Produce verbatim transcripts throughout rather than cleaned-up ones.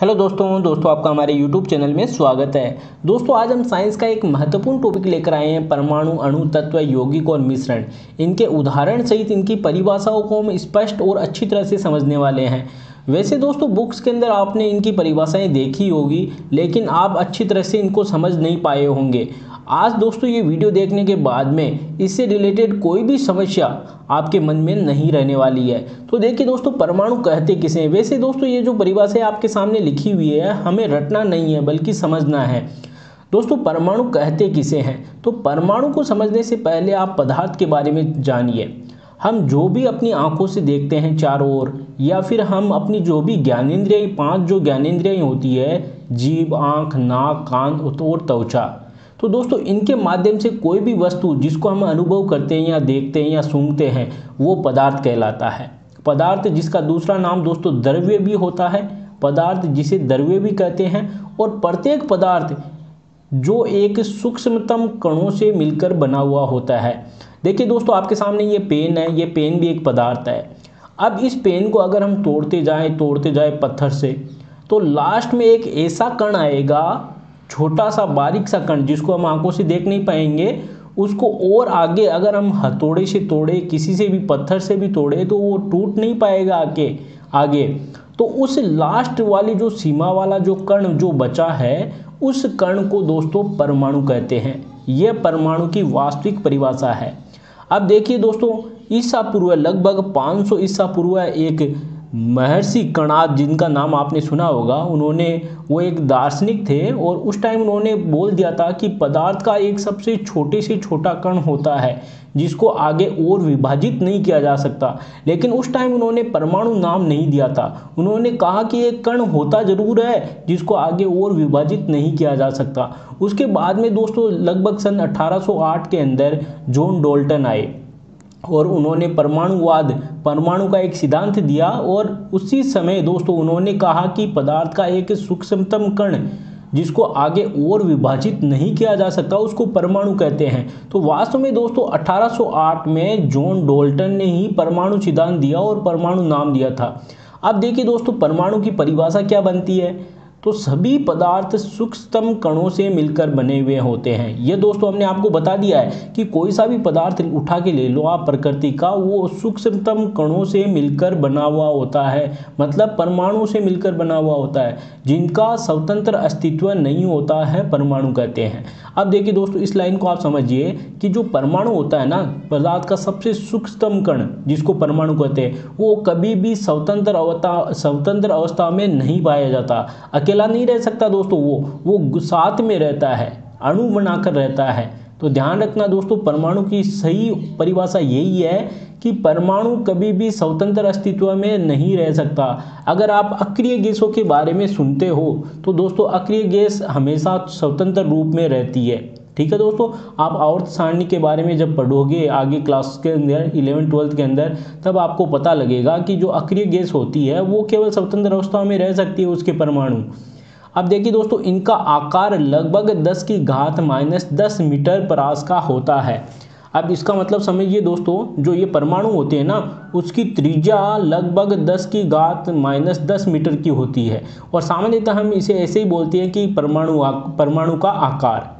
Hello दोस्तों दोस्तों आपका हमारे यूट्यूब चैनल में स्वागत है। दोस्तों आज हम साइंस का एक महत्वपूर्ण टॉपिक लेकर आए हैं, परमाणु, अणु, तत्व, यौगिक और मिश्रण। इनके उदाहरण सहित इनकी परिभाषाओं को हम स्पष्ट और अच्छी तरह से समझने वाले हैं। वैसे दोस्तों बुक्स के अंदर आपने इनकी परिभाषाएं देखी होगी, लेकिन आप अच्छी तरह से इनको समझ नहीं पाए होंगे। आज दोस्तों ये वीडियो देखने के बाद में इससे रिलेटेड कोई भी समस्या आपके मन में नहीं रहने वाली है। तो देखिए दोस्तों, परमाणु कहते किसे हैं। वैसे दोस्तों ये जो परिभाषाएं आपके सामने लिखी हुई है, हमें रटना नहीं है बल्कि समझना है। दोस्तों परमाणु कहते किसे हैं, तो परमाणु को समझने से पहले आप पदार्थ के बारे में जानिए। हम जो भी अपनी आंखों से देखते हैं चारों ओर, या फिर हम अपनी जो भी ज्ञानेंद्रियाँ, पांच जो ज्ञानेंद्रियाँ होती है, जीभ, आँख, नाक, कान और त्वचा, तो दोस्तों इनके माध्यम से कोई भी वस्तु जिसको हम अनुभव करते हैं या देखते हैं या सूंघते हैं, वो पदार्थ कहलाता है। पदार्थ जिसका दूसरा नाम दोस्तों द्रव्य भी होता है, पदार्थ जिसे द्रव्य भी कहते हैं। और प्रत्येक पदार्थ जो एक सूक्ष्मतम कणों से मिलकर बना हुआ होता है। देखिए दोस्तों आपके सामने ये पेन है, ये पेन भी एक पदार्थ है। अब इस पेन को अगर हम तोड़ते जाएं तोड़ते जाएं पत्थर से, तो लास्ट में एक ऐसा कण आएगा, छोटा सा बारीक सा कण जिसको हम आंखों से देख नहीं पाएंगे। उसको और आगे अगर हम हथौड़े से तोड़े, किसी से भी पत्थर से भी तोड़े, तो वो टूट नहीं पाएगा आगे आगे तो उस लास्ट वाली जो सीमा वाला जो कण जो बचा है, उस कण को दोस्तों परमाणु कहते हैं। यह परमाणु की वास्तविक परिभाषा है। अब देखिए दोस्तों, ईसा पूर्व लगभग पाँच सौ ईसा पूर्व एक महर्षि कणाद, जिनका नाम आपने सुना होगा, उन्होंने वो एक दार्शनिक थे और उस टाइम उन्होंने बोल दिया था कि पदार्थ का एक सबसे छोटे से छोटा कण होता है जिसको आगे और विभाजित नहीं किया जा सकता। लेकिन उस टाइम उन्होंने परमाणु नाम नहीं दिया था। उन्होंने कहा कि एक कण होता ज़रूर है जिसको आगे और विभाजित नहीं किया जा सकता। उसके बाद में दोस्तों लगभग सन अठारह सौ आठ के अंदर जॉन डाल्टन आए और उन्होंने परमाणुवाद, परमाणु का एक सिद्धांत दिया। और उसी समय दोस्तों उन्होंने कहा कि पदार्थ का एक सूक्ष्मतम कण जिसको आगे और विभाजित नहीं किया जा सकता, उसको परमाणु कहते हैं। तो वास्तव में दोस्तों अठारह सौ आठ में जॉन डाल्टन ने ही परमाणु सिद्धांत दिया और परमाणु नाम दिया था। अब देखिए दोस्तों, परमाणु की परिभाषा क्या बनती है, तो सभी पदार्थ सूक्ष्मतम कणों से मिलकर बने हुए होते हैं। ये दोस्तों हमने आपको बता दिया है कि कोई सा भी पदार्थ उठा के ले लो आप प्रकृति का, वो सूक्ष्मतम कणों से मिलकर बना हुआ होता है, मतलब परमाणु से मिलकर बना हुआ होता है, जिनका स्वतंत्र अस्तित्व नहीं होता है, परमाणु कहते हैं। अब देखिए दोस्तों, इस लाइन को आप समझिए कि जो परमाणु होता है ना, पदार्थ का सबसे सूक्ष्मतम कण जिसको परमाणु कहते हैं, वो कभी भी स्वतंत्र अवस्था स्वतंत्र अवस्था में नहीं पाया जाता, अकेले नहीं रह सकता दोस्तों। वो वो साथ में रहता है, अणु बनाकर रहता है। तो ध्यान रखना दोस्तों, परमाणु की सही परिभाषा यही है कि परमाणु कभी भी स्वतंत्र अस्तित्व में नहीं रह सकता। अगर आप अक्रिय गैसों के बारे में सुनते हो, तो दोस्तों अक्रिय गैस हमेशा स्वतंत्र रूप में रहती है। ठीक है दोस्तों, आप आवर्त सारणी के बारे में जब पढ़ोगे आगे क्लास के अंदर, इलेवन ट्वेल्थ के अंदर, तब आपको पता लगेगा कि जो अक्रिय गैस होती है वो केवल स्वतंत्र अवस्था में रह सकती है, उसके परमाणु। अब देखिए दोस्तों, इनका आकार लगभग दस की घात माइनस दस मीटर परास का होता है। अब इसका मतलब समझिए दोस्तों, जो ये परमाणु होते हैं ना, उसकी त्रिज्या लगभग दस की घात माइनस दस मीटर की होती है। और सामान्यतः हम इसे ऐसे ही बोलते हैं कि परमाणु परमाणु का आकार।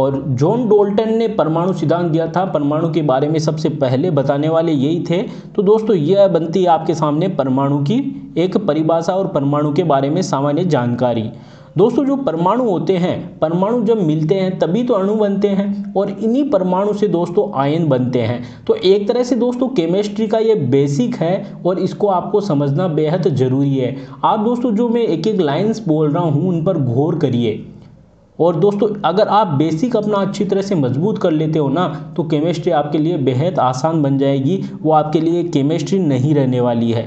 और जॉन डाल्टन ने परमाणु सिद्धांत दिया था। परमाणु के बारे में सबसे पहले बताने वाले यही थे। तो दोस्तों यह बनती है आपके सामने परमाणु की एक परिभाषा और परमाणु के बारे में सामान्य जानकारी। दोस्तों जो परमाणु होते हैं, परमाणु जब मिलते हैं तभी तो अणु बनते हैं, और इन्हीं परमाणु से दोस्तों आयन बनते हैं। तो एक तरह से दोस्तों केमिस्ट्री का ये बेसिक है और इसको आपको समझना बेहद ज़रूरी है। आप दोस्तों जो मैं एक एक लाइन्स बोल रहा हूँ उन पर गौर करिए। और दोस्तों अगर आप बेसिक अपना अच्छी तरह से मजबूत कर लेते हो ना, तो केमिस्ट्री आपके लिए बेहद आसान बन जाएगी, वो आपके लिए केमिस्ट्री नहीं रहने वाली है।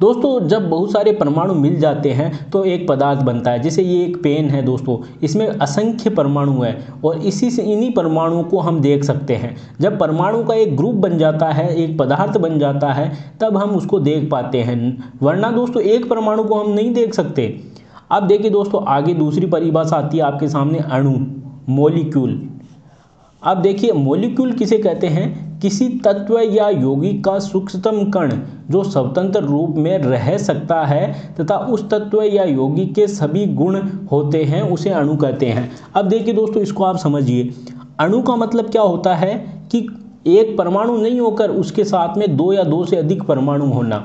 दोस्तों जब बहुत सारे परमाणु मिल जाते हैं तो एक पदार्थ बनता है। जैसे ये एक पेन है दोस्तों, इसमें असंख्य परमाणु है और इसी से इन्हीं परमाणुओं को हम देख सकते हैं। जब परमाणु का एक ग्रुप बन जाता है, एक पदार्थ बन जाता है, तब हम उसको देख पाते हैं, वरना दोस्तों एक परमाणु को हम नहीं देख सकते। अब देखिए दोस्तों, आगे दूसरी परिभाषा आती है आपके सामने, अणु, मॉलिक्यूल। अब देखिए मॉलिक्यूल किसे कहते हैं, किसी तत्व या यौगिक का सूक्ष्मतम कण जो स्वतंत्र रूप में रह सकता है तथा उस तत्व या यौगिक के सभी गुण होते हैं उसे अणु कहते हैं। अब देखिए दोस्तों, इसको आप समझिए, अणु का मतलब क्या होता है कि एक परमाणु नहीं होकर उसके साथ में दो या दो से अधिक परमाणु होना।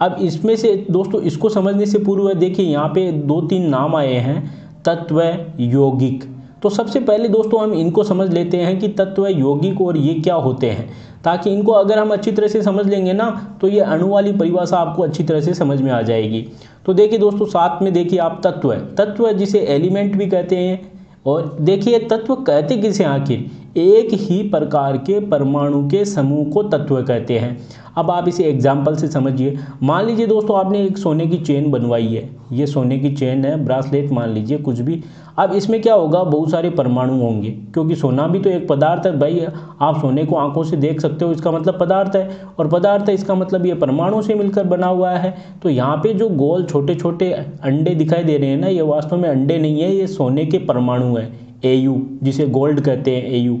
अब इसमें से दोस्तों इसको समझने से पूर्व देखिए यहाँ पे दो तीन नाम आए हैं, तत्व, यौगिक। तो सबसे पहले दोस्तों हम इनको समझ लेते हैं कि तत्व, यौगिक और ये क्या होते हैं, ताकि इनको अगर हम अच्छी तरह से समझ लेंगे ना तो ये अणु वाली परिभाषा आपको अच्छी तरह से समझ में आ जाएगी। तो देखिए दोस्तों साथ में देखिए आप तत्व, तत्व जिसे एलिमेंट भी कहते हैं, और देखिए तत्व कहते किसे, आखिर एक ही प्रकार के परमाणु के समूह को तत्व कहते हैं। अब आप इसे एग्जाम्पल से समझिए। मान लीजिए दोस्तों आपने एक सोने की चेन बनवाई है, ये सोने की चेन है, ब्रासलेट मान लीजिए, कुछ भी। अब इसमें क्या होगा, बहुत सारे परमाणु होंगे, क्योंकि सोना भी तो एक पदार्थ है भाई। आप सोने को आंखों से देख सकते हो, इसका मतलब पदार्थ है, और पदार्थ है इसका मतलब ये परमाणु से मिलकर बना हुआ है। तो यहाँ पे जो गोल छोटे छोटे अंडे दिखाई दे रहे हैं ना, ये वास्तव में अंडे नहीं है, ये सोने के परमाणु है, एयू जिसे गोल्ड कहते हैं, एयू।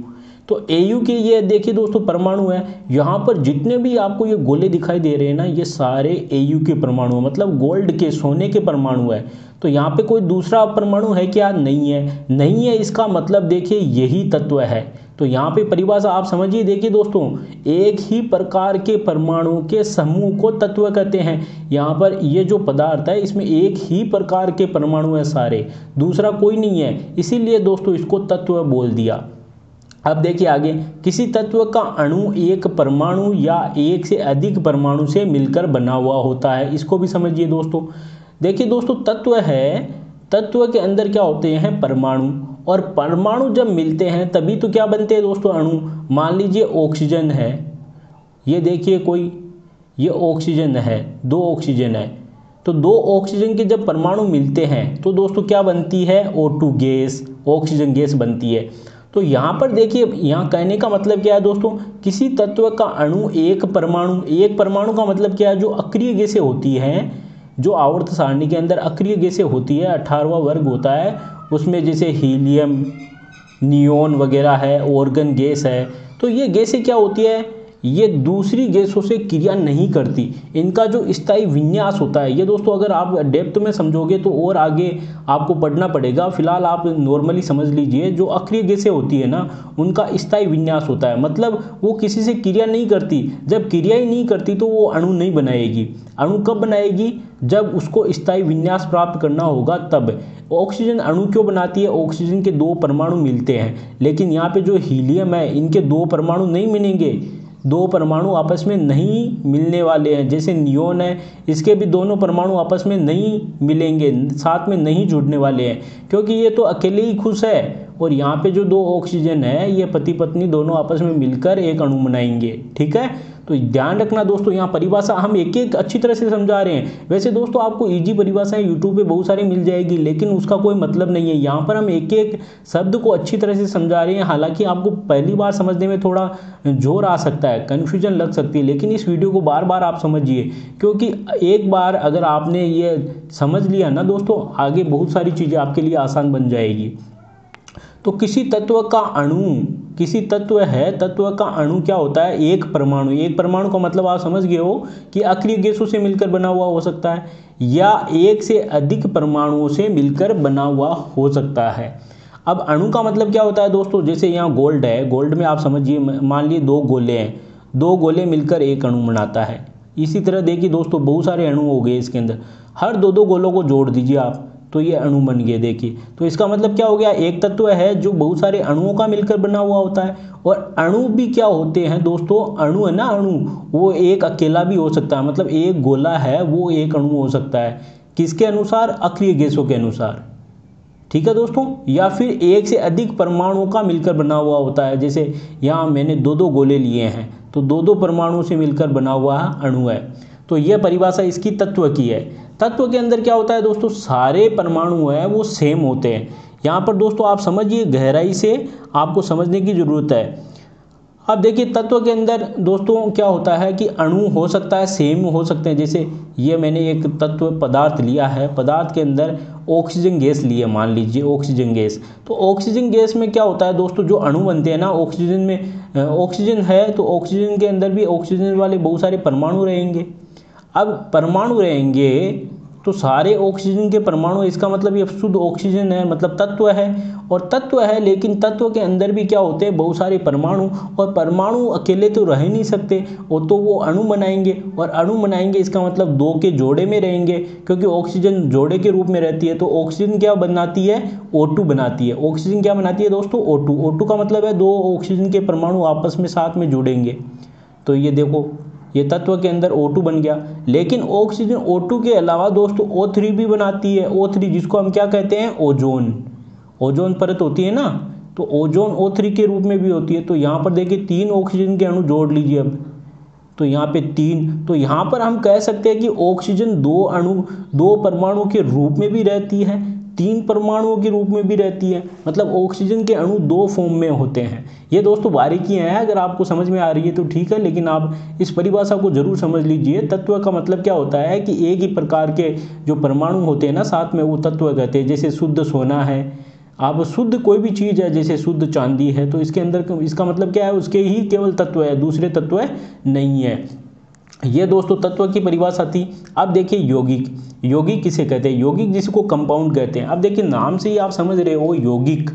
तो एयू के ये देखिए दोस्तों परमाणु है। यहाँ पर जितने भी आपको ये गोले दिखाई दे रहे हैं ना, ये सारे एयू के परमाणु है, मतलब गोल्ड के, सोने के परमाणु है। तो यहाँ पे कोई दूसरा परमाणु है क्या, नहीं है, नहीं है। इसका मतलब देखिए यही तत्व है। तो यहाँ पे परिभाषा आप समझिए। देखिए दोस्तों, एक ही प्रकार के परमाणु के समूह को तत्व कहते हैं। यहाँ पर ये जो पदार्थ है इसमें एक ही प्रकार के परमाणु है सारे, दूसरा कोई नहीं है, इसीलिए दोस्तों इसको तत्व बोल दिया। अब देखिए आगे, किसी तत्व का अणु एक परमाणु या एक से अधिक परमाणु से मिलकर बना हुआ होता है, इसको भी समझिए दोस्तों। देखिए दोस्तों तत्व है, तत्व के अंदर क्या होते हैं, परमाणु, और परमाणु जब मिलते हैं तभी तो क्या बनते हैं दोस्तों, अणु। मान लीजिए ऑक्सीजन है, ये देखिए कोई, ये ऑक्सीजन है, दो ऑक्सीजन है, तो दो ऑक्सीजन के जब परमाणु मिलते हैं तो दोस्तों क्या बनती है, O two gas, oxygen gas बनती है। तो यहाँ पर देखिए, यहाँ कहने का मतलब क्या है दोस्तों, किसी तत्व का अणु एक परमाणु, एक परमाणु का मतलब क्या है, जो अक्रिय गैसें होती हैं, जो आवर्त सारणी के अंदर अक्रिय गैसें होती है, अठारहवां वर्ग होता है उसमें, जैसे हीलियम, नियोन वगैरह है, ऑर्गन गैस है। तो ये गैसें क्या होती है, ये दूसरी गैसों से क्रिया नहीं करती, इनका जो स्थायी विन्यास होता है। ये दोस्तों अगर आप डेप्थ में समझोगे तो और आगे आपको पढ़ना पड़ेगा, फिलहाल आप नॉर्मली समझ लीजिए। जो अक्रिय गैसें होती है ना, उनका स्थायी विन्यास होता है, मतलब वो किसी से क्रिया नहीं करती। जब क्रिया ही नहीं करती तो वो अणु नहीं बनाएगी। अणु कब बनाएगी, जब उसको स्थायी विन्यास प्राप्त करना होगा तब। ऑक्सीजन अणु क्यों बनाती है, ऑक्सीजन के दो परमाणु मिलते हैं, लेकिन यहाँ पे जो हीलियम है इनके दो परमाणु नहीं मिलेंगे, दो परमाणु आपस में नहीं मिलने वाले हैं। जैसे नियोन है, इसके भी दोनों परमाणु आपस में नहीं मिलेंगे, साथ में नहीं जुड़ने वाले हैं, क्योंकि ये तो अकेले ही खुश है। और यहाँ पे जो दो ऑक्सीजन है, ये पति पत्नी दोनों आपस में मिलकर एक अणु बनाएंगे। ठीक है, तो ध्यान रखना दोस्तों, यहाँ परिभाषा हम एक एक अच्छी तरह से समझा रहे हैं। वैसे दोस्तों आपको इजी परिभाषाएं यूट्यूब पे बहुत सारी मिल जाएगी, लेकिन उसका कोई मतलब नहीं है। यहाँ पर हम एक एक शब्द को अच्छी तरह से समझा रहे हैं। हालांकि आपको पहली बार समझने में थोड़ा जोर आ सकता है, कन्फ्यूजन लग सकती है, लेकिन इस वीडियो को बार बार आप समझिए, क्योंकि एक बार अगर आपने ये समझ लिया ना दोस्तों, आगे बहुत सारी चीज़ें आपके लिए आसान बन जाएगी। तो किसी तत्व का अणु, किसी तत्व है, तत्व का अणु क्या होता है, एक परमाणु। एक परमाणु का मतलब आप समझ गए हो कि अक्रिय गैसों से मिलकर बना हुआ हो सकता है, या एक से अधिक परमाणुओं से मिलकर बना हुआ हो सकता है। अब अणु का मतलब क्या होता है दोस्तों, जैसे यहाँ गोल्ड है, गोल्ड में आप समझिए, मान लीजिए दो गोले हैं, दो गोले मिलकर एक अणु बनाता है। इसी तरह देखिए दोस्तों बहुत सारे अणु हो गए इसके अंदर, हर दो दो गोलों को जोड़ दीजिए आप, तो ये अणु बन गए। देखिए तो इसका मतलब क्या हो गया, एक तत्व है जो बहुत सारे अणुओं का मिलकर बना हुआ होता है। और अणु भी क्या होते हैं दोस्तों, अणु है ना, अणु वो एक अकेला भी हो सकता है, मतलब एक गोला है वो एक अणु हो सकता है, किसके अनुसार, अक्रिय गैसों के अनुसार। ठीक है दोस्तों, या फिर एक से अधिक परमाणुओं का मिलकर बना हुआ होता है, जैसे यहाँ मैंने दो दो गोले लिए हैं, तो दो दो परमाणुओं से मिलकर बना हुआ अणु है। तो यह परिभाषा इसकी तत्व की है। तत्व के अंदर क्या होता है दोस्तों, सारे परमाणु है वो सेम होते हैं। यहाँ पर दोस्तों आप समझिए, गहराई से आपको समझने की ज़रूरत है। अब देखिए तत्व के अंदर दोस्तों क्या होता है कि अणु हो सकता है, सेम हो सकते हैं। जैसे ये मैंने एक तत्व पदार्थ लिया है, पदार्थ के अंदर ऑक्सीजन गैस लिए, मान लीजिए ऑक्सीजन गैस। तो ऑक्सीजन गैस में क्या होता है दोस्तों, जो अणु बनते हैं ना ऑक्सीजन में, ऑक्सीजन है तो ऑक्सीजन के अंदर भी ऑक्सीजन वाले बहुत सारे परमाणु रहेंगे। अब परमाणु रहेंगे तो सारे ऑक्सीजन के परमाणु, इसका मतलब ये शुद्ध ऑक्सीजन है, मतलब तत्व है, और तत्व है लेकिन तत्व के अंदर भी क्या होते हैं बहुत सारे परमाणु, और परमाणु अकेले तो रह नहीं सकते, और तो वो अणु बनाएंगे, और अणु बनाएंगे इसका मतलब दो के जोड़े में रहेंगे, क्योंकि ऑक्सीजन जोड़े के रूप में रहती है। तो ऑक्सीजन क्या बनाती है, O टू बनाती है। ऑक्सीजन क्या बनाती है दोस्तों, O टू। O टू का मतलब है दो ऑक्सीजन के परमाणु आपस में साथ में जुड़ेंगे। तो ये देखो ये तत्व के अंदर O टू बन गया, लेकिन ऑक्सीजन O टू के अलावा दोस्तों O थ्री भी बनाती है। O थ्री जिसको हम क्या कहते हैं, ओजोन, ओजोन परत होती है ना, तो ओजोन O थ्री के रूप में भी होती है। तो यहाँ पर देखिए तीन ऑक्सीजन के अणु जोड़ लीजिए अब, तो यहाँ पे तीन, तो यहाँ पर हम कह सकते हैं कि ऑक्सीजन दो अणु दो परमाणु के रूप में भी रहती है, तीन परमाणुओं के रूप में भी रहती है, मतलब ऑक्सीजन के अणु दो फॉर्म में होते हैं। ये दोस्तों बारीकियां हैं, अगर आपको समझ में आ रही है तो ठीक है, लेकिन आप इस परिभाषा को जरूर समझ लीजिए। तत्व का मतलब क्या होता है कि एक ही प्रकार के जो परमाणु होते हैं ना साथ में, वो तत्व कहते हैं। जैसे शुद्ध सोना है, आप शुद्ध कोई भी चीज़ है, जैसे शुद्ध चांदी है, तो इसके अंदर इसका मतलब क्या है, उसके ही केवल तत्व है, दूसरे तत्व नहीं है। ये दोस्तों तत्व की परिभाषा थी। अब देखिए यौगिक, यौगिक किसे कहते हैं, यौगिक जिसको कंपाउंड कहते हैं। अब देखिए नाम से ही आप समझ रहे हो यौगिक,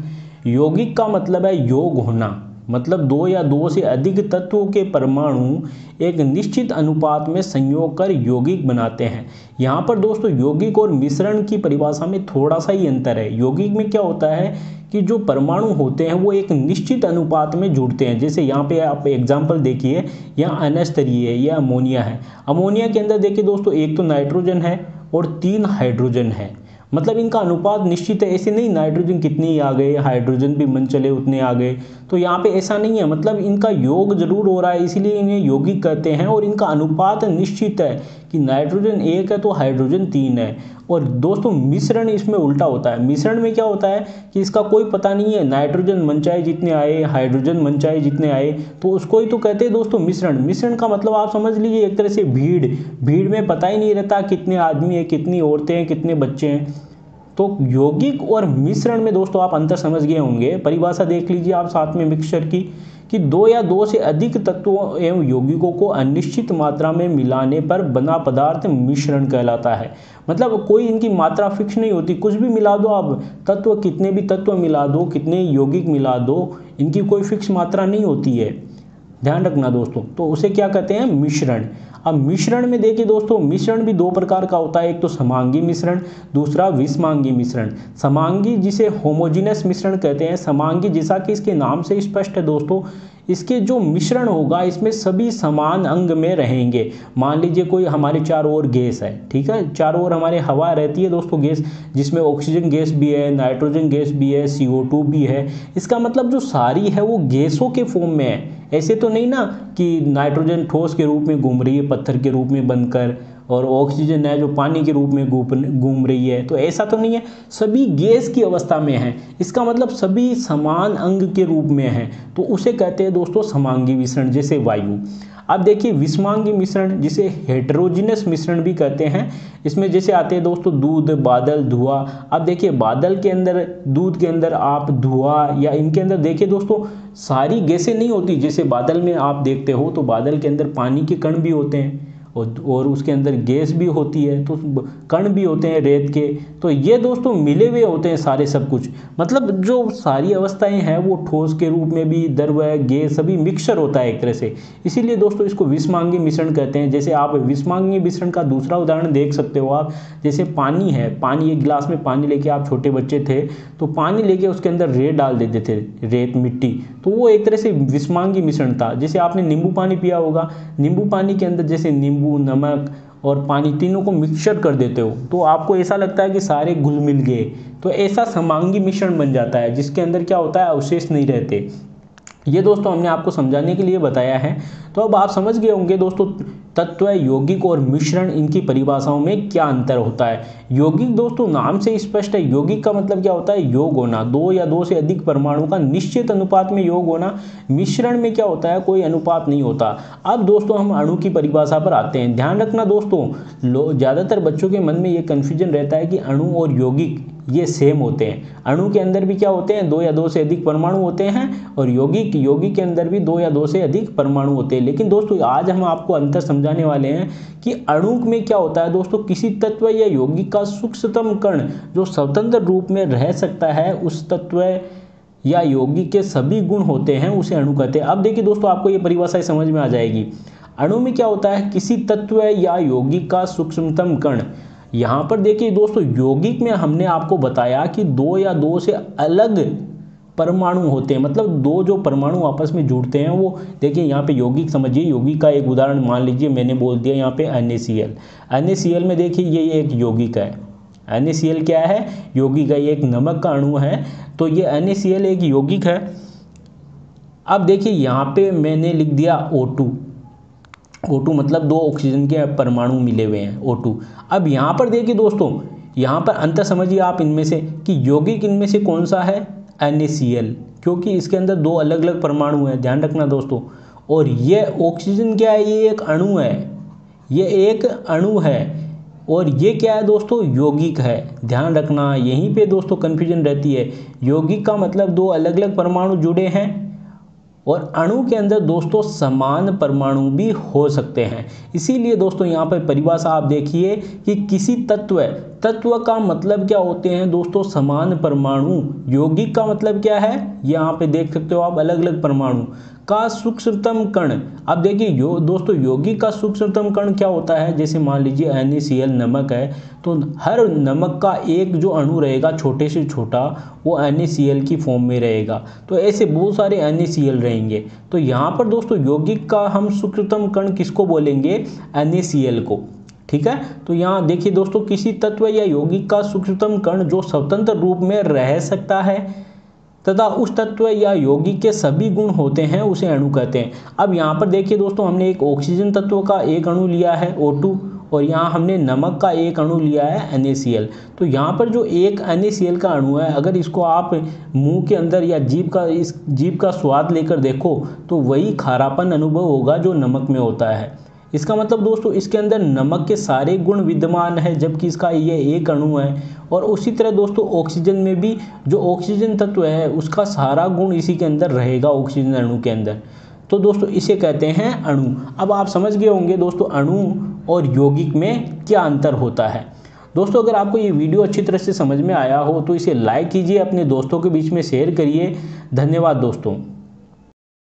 यौगिक का मतलब है योग होना, मतलब दो या दो से अधिक तत्वों के परमाणु एक निश्चित अनुपात में संयोग कर यौगिक बनाते हैं। यहाँ पर दोस्तों यौगिक और मिश्रण की परिभाषा में थोड़ा सा ही अंतर है। यौगिक में क्या होता है कि जो परमाणु होते हैं वो एक निश्चित अनुपात में जुड़ते हैं। जैसे यहाँ पे आप एग्जांपल देखिए, यहाँ अनस्तरीय है, यह अमोनिया है। अमोनिया के अंदर देखिए दोस्तों एक तो नाइट्रोजन है और तीन हाइड्रोजन है, मतलब इनका अनुपात निश्चित है। ऐसे नहीं नाइट्रोजन कितने ही आ गए, हाइड्रोजन भी मन चले उतने आ गए, तो यहाँ पे ऐसा नहीं है, मतलब इनका योग जरूर हो रहा है, इसीलिए इन्हें यौगिक कहते हैं। और इनका अनुपात निश्चित है कि नाइट्रोजन एक है तो हाइड्रोजन तीन है। और दोस्तों मिश्रण इसमें उल्टा होता है। मिश्रण में क्या होता है कि इसका कोई पता नहीं है, नाइट्रोजन मनचाहे जितने आए, हाइड्रोजन मनचाहे जितने आए, तो उसको ही तो कहते हैं दोस्तों मिश्रण। मिश्रण का मतलब आप समझ लीजिए एक तरह से भीड़, भीड़ में पता ही नहीं रहता कितने आदमी हैं, कितनी औरतें हैं, कितने बच्चे हैं। तो यौगिक और मिश्रण में दोस्तों आप अंतर समझ गए होंगे। परिभाषा देख लीजिए आप साथ में मिक्सचर की, कि दो या दो से अधिक तत्वों एवं यौगिकों को अनिश्चित मात्रा में मिलाने पर बना पदार्थ मिश्रण कहलाता है। मतलब कोई इनकी मात्रा फिक्स नहीं होती, कुछ भी मिला दो आप, तत्व कितने भी तत्व मिला दो, कितने यौगिक मिला दो, इनकी कोई फिक्स मात्रा नहीं होती है, ध्यान रखना दोस्तों। तो उसे क्या कहते हैं, मिश्रण। अब मिश्रण में देखिए दोस्तों मिश्रण भी दो प्रकार का होता है, एक तो समांगी मिश्रण, दूसरा विषमांगी मिश्रण। समांगी जिसे होमोजिनस मिश्रण कहते हैं, समांगी जैसा कि इसके नाम से स्पष्ट है दोस्तों, इसके जो मिश्रण होगा इसमें सभी समान अंग में रहेंगे। मान लीजिए कोई हमारे चारों ओर गैस है, ठीक है, चारों ओर हमारे हवा रहती है दोस्तों गैस, जिसमें ऑक्सीजन गैस भी है, नाइट्रोजन गैस भी है, सी ओ टू भी है। इसका मतलब जो सारी है वो गैसों के फॉर्म में है। ऐसे तो नहीं ना कि नाइट्रोजन ठोस के रूप में घूम रही है पत्थर के रूप में बनकर, और ऑक्सीजन है जो पानी के रूप में घूम रही है, तो ऐसा तो नहीं है, सभी गैस की अवस्था में है। इसका मतलब सभी समान अंग के रूप में है, तो उसे कहते हैं दोस्तों समांगी मिश्रण, जैसे वायु। अब देखिए विषमांगी मिश्रण, जिसे हेटेरोजिनस मिश्रण भी कहते हैं, इसमें जैसे आते हैं दोस्तों दूध, बादल, धुआं। अब देखिए बादल के अंदर, दूध के अंदर आप धुआं, या इनके अंदर देखिए दोस्तों सारी गैसें नहीं होती। जैसे बादल में आप देखते हो तो बादल के अंदर पानी के कण भी होते हैं, और उसके अंदर गैस भी होती है, तो कण भी होते हैं रेत के। तो ये दोस्तों मिले हुए होते हैं सारे सब कुछ, मतलब जो सारी अवस्थाएं हैं वो ठोस के रूप में भी, द्रव है, गैस, सभी मिक्सचर होता है एक तरह से। इसीलिए दोस्तों इसको विषमांगी मिश्रण कहते हैं। जैसे आप विषमांगी मिश्रण का दूसरा उदाहरण देख सकते हो आप, जैसे पानी है, पानी एक गिलास में पानी लेके, आप छोटे बच्चे थे तो पानी लेके उसके अंदर रेत डाल देते थे, रेत, मिट्टी, तो वो एक तरह से विषमांगी मिश्रण था। जैसे आपने नींबू पानी पिया होगा, नींबू पानी के अंदर जैसे नींबू, नमक और पानी तीनों को मिक्सचर कर देते हो तो आपको ऐसा लगता है कि सारे घुल मिल गए, तो ऐसा समांगी मिश्रण बन जाता है, जिसके अंदर क्या होता है अवशेष नहीं रहते। ये दोस्तों हमने आपको समझाने के लिए बताया है। तो अब आप समझ गए होंगे दोस्तों तत्व, यौगिक और मिश्रण, इनकी परिभाषाओं में क्या अंतर होता है। यौगिक दोस्तों नाम से स्पष्ट है, यौगिक का मतलब क्या होता है, योग होना, दो या दो से अधिक परमाणु का निश्चित अनुपात में योग होना। मिश्रण में क्या होता है, कोई अनुपात नहीं होता। अब दोस्तों हम अणु की परिभाषा पर आते हैं। ध्यान रखना दोस्तों, ज़्यादातर बच्चों के मन में ये कन्फ्यूजन रहता है कि अणु और यौगिक ये सेम होते हैं। अणु के अंदर भी क्या होते हैं, दो या दो से अधिक परमाणु होते हैं, और यौगिक यौगिक के अंदर भी दो या दो से अधिक परमाणु होते हैं। लेकिन दोस्तों आज हम आपको अंतर समझाने वाले हैं कि अणु में क्या होता है। दोस्तों किसी तत्व या यौगिक का सूक्ष्मतम कण जो स्वतंत्र रूप में रह सकता है, उस तत्व या यौगिक के सभी गुण होते हैं, उसे अणु कहते हैं। अब देखिए दोस्तों, आपको ये परिभाषा समझ में आ जाएगी। अणु में क्या होता है, किसी तत्व या यौगिक का सूक्ष्मतम कण। यहाँ पर देखिए दोस्तों, यौगिक में हमने आपको बताया कि दो या दो से अलग परमाणु होते हैं, मतलब दो जो परमाणु आपस में जुड़ते हैं वो, देखिए यहाँ पे यौगिक समझिए। यौगिक का एक उदाहरण मान लीजिए, मैंने बोल दिया यहाँ पे N A C L. N A C L में देखिए ये एक यौगिक है। एन ए सी एल क्या है, यौगिक है, ये एक नमक का अणु है, तो ये एन ए सी एल एक यौगिक है। अब देखिए यहाँ पे मैंने लिख दिया ओ टू। ओ टू मतलब दो ऑक्सीजन के परमाणु मिले हुए हैं, ओ टू। अब यहाँ पर देखिए दोस्तों, यहाँ पर अंतर समझिए आप इनमें से, कि यौगिक इनमें से कौन सा है, एन ए सी एल, क्योंकि इसके अंदर दो अलग अलग परमाणु हैं, ध्यान रखना दोस्तों। और ये ऑक्सीजन क्या है, ये एक अणु है, ये एक अणु है, और ये क्या है दोस्तों, यौगिक है, ध्यान रखना। यहीं पे दोस्तों कन्फ्यूजन रहती है। यौगिक का मतलब दो अलग अलग परमाणु जुड़े हैं, और अणु के अंदर दोस्तों समान परमाणु भी हो सकते हैं। इसीलिए दोस्तों यहाँ पर परिभाषा आप देखिए कि किसी तत्व, तत्व का मतलब क्या होते हैं दोस्तों, समान परमाणु। यौगिक का मतलब क्या है, यहाँ पे देख सकते हो आप, अलग अलग परमाणु का सूक्ष्मतम कण। अब देखिए यो दोस्तों यौगिक का सूक्ष्मतम कण क्या होता है, जैसे मान लीजिए एन ए सी एल नमक है, तो हर नमक का एक जो अणु रहेगा छोटे से छोटा, वो एन ए सी एल की फॉर्म में रहेगा, तो ऐसे बहुत सारे एन ए सी एल रहेंगे। तो यहाँ पर दोस्तों यौगिक का हम सूक्ष्मतम कण किसको बोलेंगे, एन ए सी एल को, ठीक है। तो यहाँ देखिए दोस्तों, किसी तत्व या यौगिक का सूक्ष्मतम कण जो स्वतंत्र रूप में रह सकता है तथा उस तत्व या यौगिक के सभी गुण होते हैं, उसे अणु कहते हैं। अब यहाँ पर देखिए दोस्तों, हमने एक ऑक्सीजन तत्व का एक अणु लिया है, ओ टू, और यहाँ हमने नमक का एक अणु लिया है, एन ए सी एल। तो यहाँ पर जो एक एन ए सी एल का अणु है, अगर इसको आप मुंह के अंदर या जीभ का इस जीभ का स्वाद लेकर देखो तो वही खारापन अनुभव होगा जो नमक में होता है। इसका मतलब दोस्तों इसके अंदर नमक के सारे गुण विद्यमान है, जबकि इसका ये एक अणु है। और उसी तरह दोस्तों ऑक्सीजन में भी जो ऑक्सीजन तत्व है उसका सारा गुण इसी के अंदर रहेगा, ऑक्सीजन अणु के अंदर। तो दोस्तों इसे कहते हैं अणु। अब आप समझ गए होंगे दोस्तों अणु और यौगिक में क्या अंतर होता है। दोस्तों अगर आपको ये वीडियो अच्छी तरह से समझ में आया हो तो इसे लाइक कीजिए, अपने दोस्तों के बीच में शेयर करिए। धन्यवाद दोस्तों।